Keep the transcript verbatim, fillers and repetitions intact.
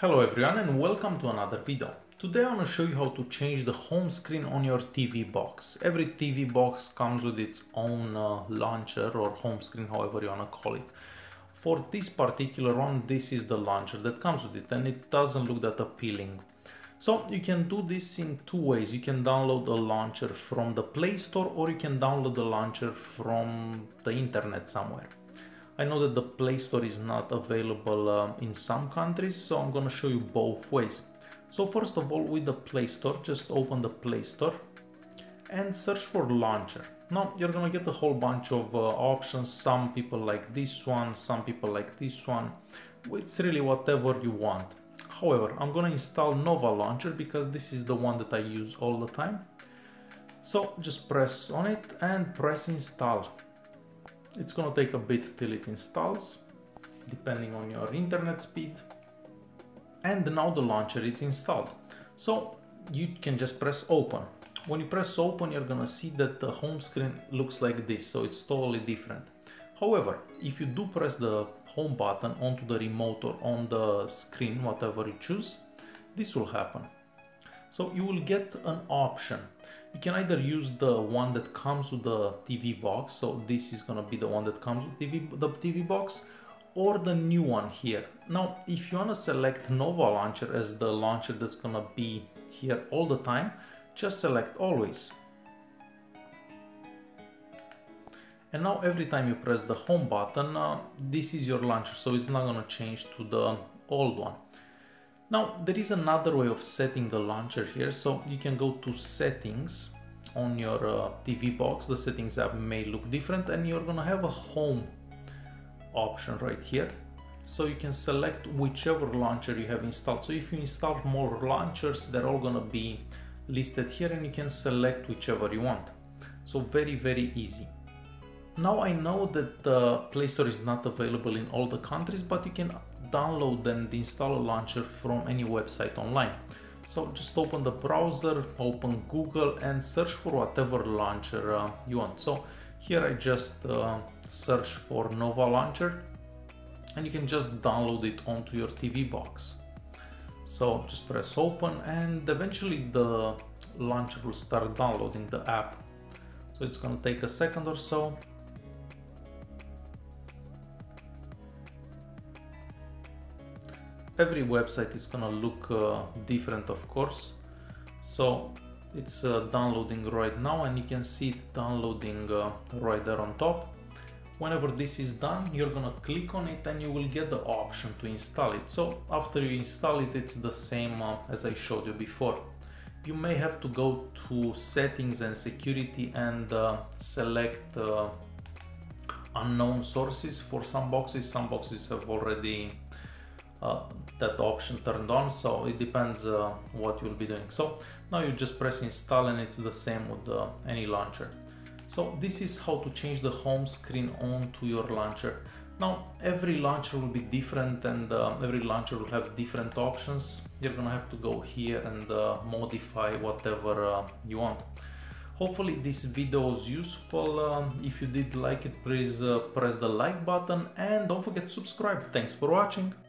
Hello everyone and welcome to another video. Today I want to show you how to change the home screen on your T V box. Every T V box comes with its own uh, launcher or home screen, however you want to call it. For this particular one, this is the launcher that comes with it and it doesn't look that appealing. So you can do this in two ways. You can download the launcher from the Play Store or you can download the launcher from the internet somewhere. I know that the Play Store is not available um, in some countries, so I'm gonna show you both ways. So first of all, with the Play Store, just open the Play Store and search for launcher. Now you're gonna get a whole bunch of uh, options. Some people like this one, some people like this one. It's really whatever you want. However, I'm gonna install Nova Launcher because this is the one that I use all the time. So just press on it and press install. It's gonna take a bit till it installs, depending on your internet speed. And now the launcher is installed. So you can just press open. When you press open, you're gonna see that the home screen looks like this, so it's totally different. However, if you do press the home button onto the remote or on the screen, whatever you choose, this will happen. So you will get an option. You can either use the one that comes with the T V box, so this is gonna be the one that comes with T V, the T V box, or the new one here. Now, if you wanna select Nova Launcher as the launcher that's gonna be here all the time, just select always. And now every time you press the home button, uh, this is your launcher, so it's not gonna change to the old one. Now, there is another way of setting the launcher here, so you can go to settings on your uh, T V box. The settings app may look different and you're gonna have a home option right here. So you can select whichever launcher you have installed. So if you install more launchers, they're all gonna be listed here and you can select whichever you want. So very, very easy. Now I know that the Play Store is not available in all the countries, but you can download and install a launcher from any website online. So just open the browser, open Google and search for whatever launcher uh, you want. So here I just uh, search for Nova Launcher and you can just download it onto your T V box. So just press open and eventually the launcher will start downloading the app. So it's gonna take a second or so. Every website is gonna look uh, different, of course. So it's uh, downloading right now and you can see it downloading uh, right there on top. Whenever this is done, you're gonna click on it and you will get the option to install it. So after you install it, it's the same uh, as I showed you before. You may have to go to settings and security and uh, select uh, unknown sources for some boxes. Some boxes have already Uh, that option turned on, so it depends uh, what you'll be doing. So now you just press install and it's the same with uh, any launcher. So this is how to change the home screen onto your launcher. Now every launcher will be different and uh, every launcher will have different options. You're gonna have to go here and uh, modify whatever uh, you want. Hopefully this video was useful. Um, if you did like it, please uh, press the like button and don't forget to subscribe. Thanks for watching.